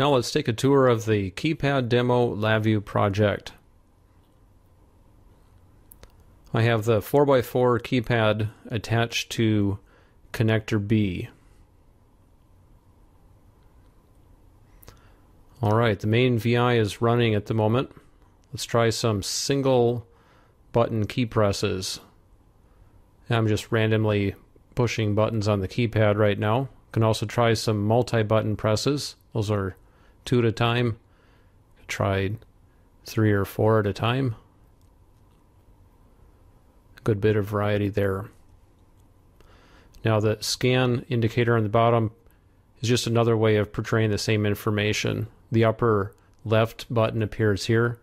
Now let's take a tour of the Keypad Demo LabVIEW project. I have the 4x4 keypad attached to connector B. Alright, the main VI is running at the moment. Let's try some single button key presses. I'm just randomly pushing buttons on the keypad right now. Can also try some multi-button presses. Those are 2 at a time. Try 3 or 4 at a time. Good bit of variety there. Now the scan indicator on the bottom is just another way of portraying the same information. The upper left button appears here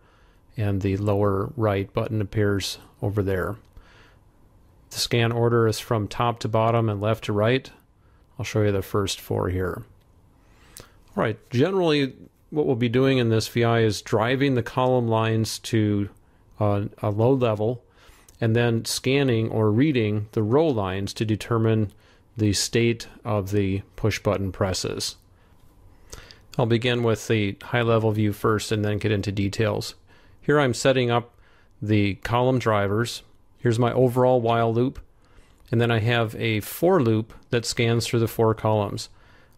and the lower right button appears over there. The scan order is from top to bottom and left to right. I'll show you the first 4 here. All right, generally what we'll be doing in this VI is driving the column lines to a low level and then scanning or reading the row lines to determine the state of the push button presses. I'll begin with the high level view first and then get into details. Here I'm setting up the column drivers. Here's my overall while loop, and then I have a for loop that scans through the 4 columns.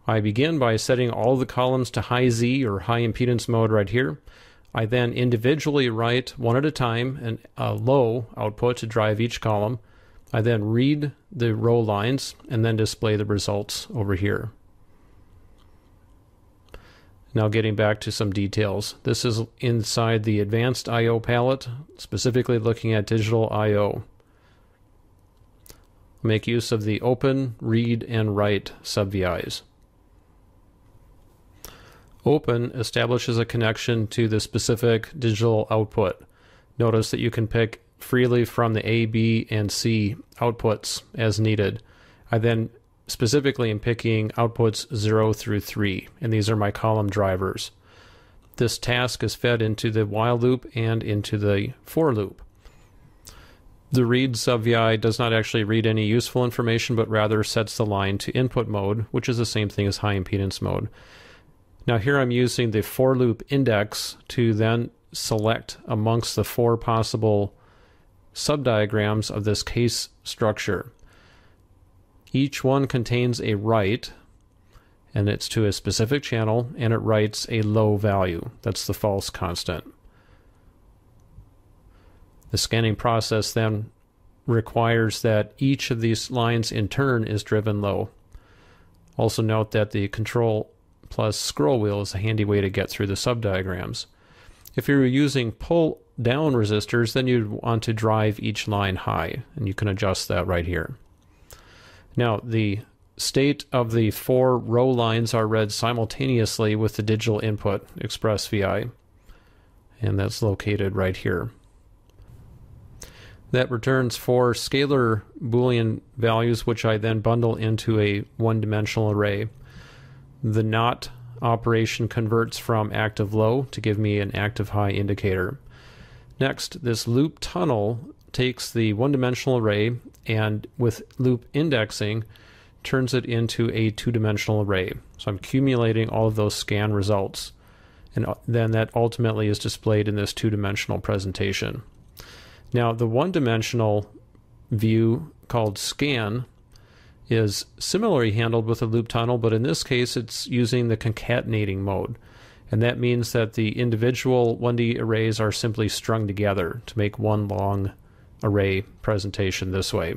I begin by setting all the columns to high Z or high impedance mode right here. I then individually write 1 at a time and a low output to drive each column. I then read the row lines and then display the results over here. Now getting back to some details. This is inside the advanced I.O. palette, specifically looking at digital I.O. Make use of the open, read, and write sub-VIs. Open establishes a connection to the specific digital output. Notice that you can pick freely from the A, B, and C outputs as needed. I then specifically am picking outputs 0 through 3, and these are my column drivers. This task is fed into the while loop and into the for loop. The read sub-VI does not actually read any useful information, but rather sets the line to input mode, which is the same thing as high impedance mode. Now here I'm using the for loop index to then select amongst the 4 possible subdiagrams of this case structure. Each one contains a write, and it's to a specific channel, and it writes a low value. That's the false constant. The scanning process then requires that each of these lines in turn is driven low. Also note that the control plus scroll wheel is a handy way to get through the subdiagrams. If you're using pull down resistors, then you'd want to drive each line high, and you can adjust that right here. Now the state of the 4 row lines are read simultaneously with the digital input, ExpressVI, and that's located right here. That returns 4 scalar Boolean values, which I then bundle into a one-dimensional array. The not operation converts from active low to give me an active high indicator. Next, this loop tunnel takes the one-dimensional array and with loop indexing turns it into a two-dimensional array. So I'm accumulating all of those scan results, and then that ultimately is displayed in this two-dimensional presentation. Now the one-dimensional view called scan is similarly handled with a loop tunnel, but in this case it's using the concatenating mode. And that means that the individual 1D arrays are simply strung together to make one long array presentation this way.